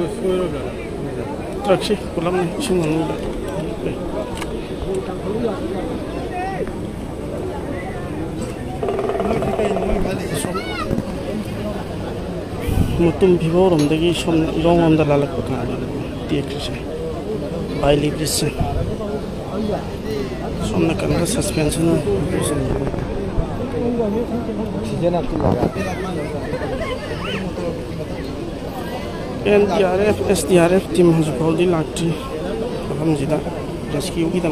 Mutum before on the gish on long on the Lalakota, the exercise by Libris on the camera suspension. NDRF, SDRF team has called the Lakti Hamzida rescue with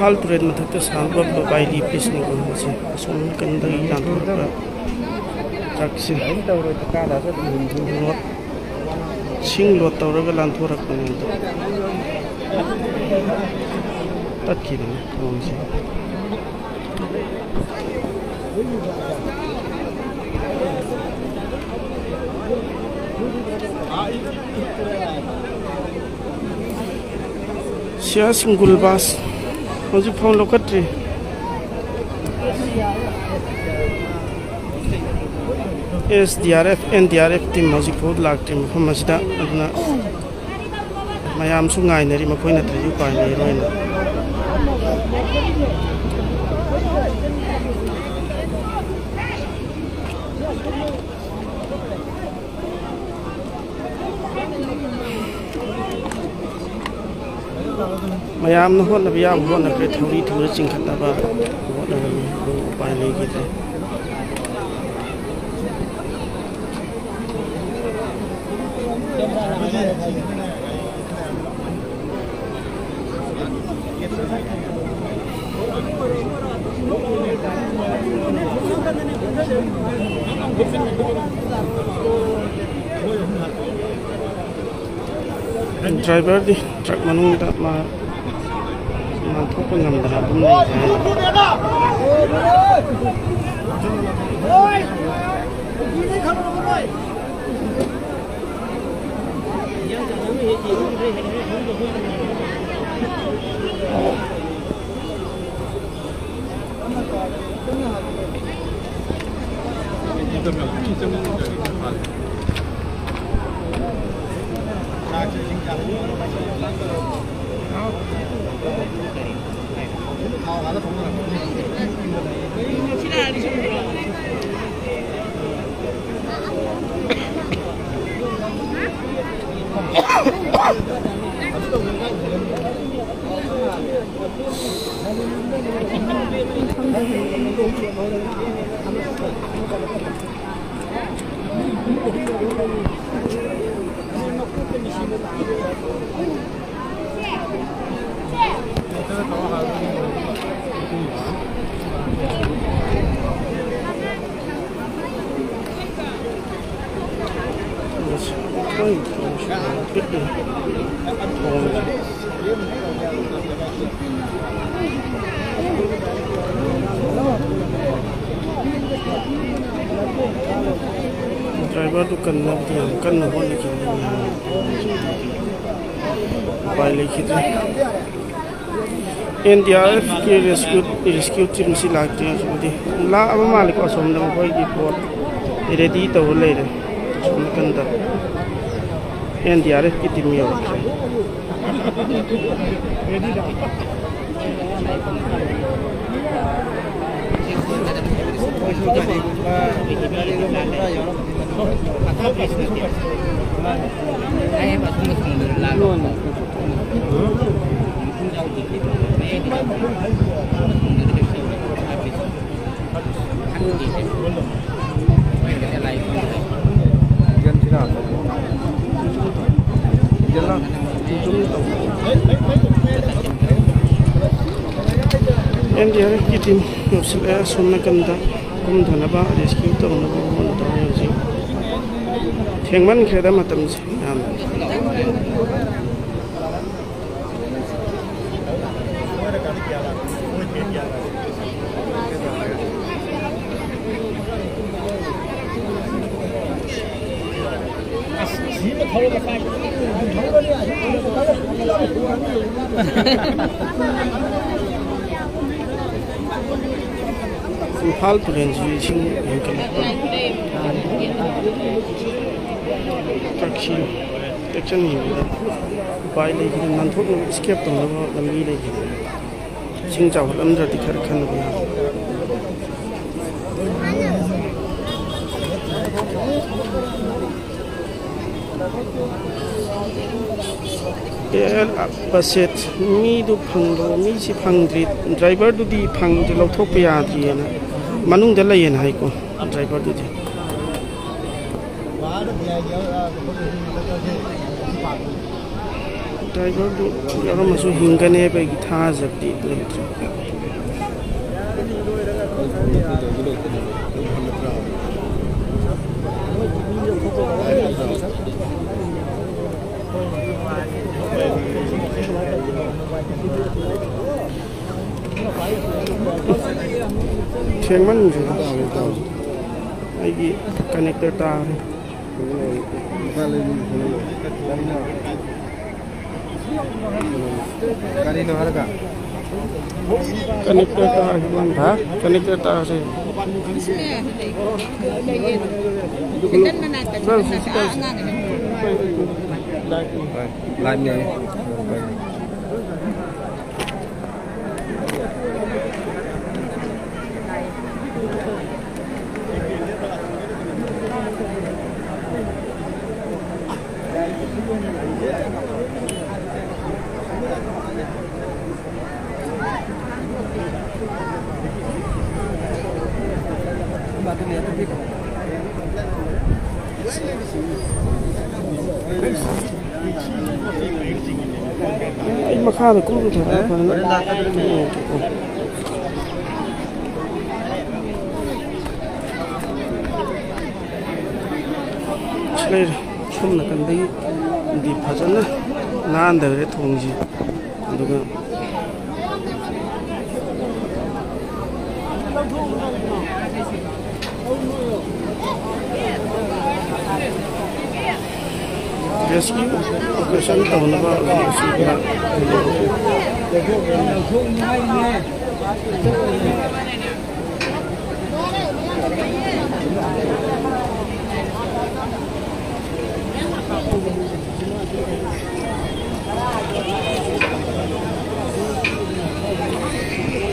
Hal trade method is half of the Bailey Pisno. So, we can do it. What's your phone look at? SDRF, NDRF team, music for lag team from Mazda. My arms are nine, I'm going to you by the line. My arm, no one of the arm, one of the three to reaching Kataba, one of them by Legate. Driver, the truck man, that my. Driver to connect the uncle by NDRF rescue team La Malik was on the way before. It NDRF की team में NDRF की team मुश्किल सुनने कंधा कुम धनबा rescue तो उन लोगों को नोट आया जी ठेंगमन खेड़ा मतम से नाम Hal presentation yang kelima, aksi, action ini, bayi lagi nanti pun escape tu, lagi lagi, singkau dalam jadi kerjaan dia. Passet ni tu panglo, ni si pangdrit, driver tu di pang di laut topia dia na. Manung dah layan hari ko, driver tu je. Driver tu, orang masuk hingga ni apa kita jadi tu. Chairman juga, lagi connector tar. Connector tar, mana? Connector tar sih. Lainnya. Makan aku tu dah. Selain cuma nak kandai di pasal lah, nan dah ada tongji. Aduh. Rescue operation tahun apa?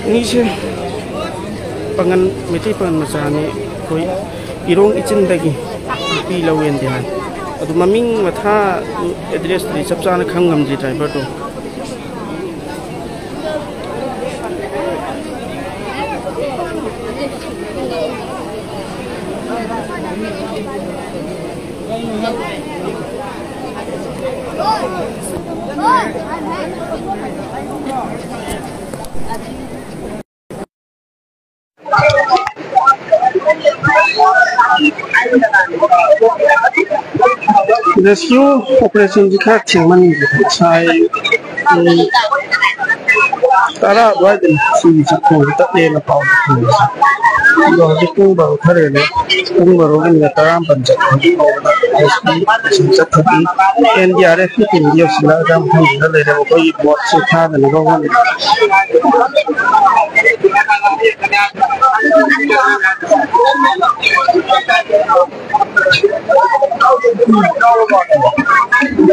Ini sih pangan meti pangan macam ni, koi irong icin lagi, tapi lawan dia. Aduh maming matha address di sabsa nak hanggam di driver tu. Rescue operation दिखा चेंगमन चाय तारा wide scene चक्कू तले न पाव यो जिकू बाव खरे ने तुम रोगन ने ताराम पंचक रेस्क्यू चक्की एनडीआरएफ की वीडियो सिला राम हम ले रहे कोई बहुत से था ने को Thank you.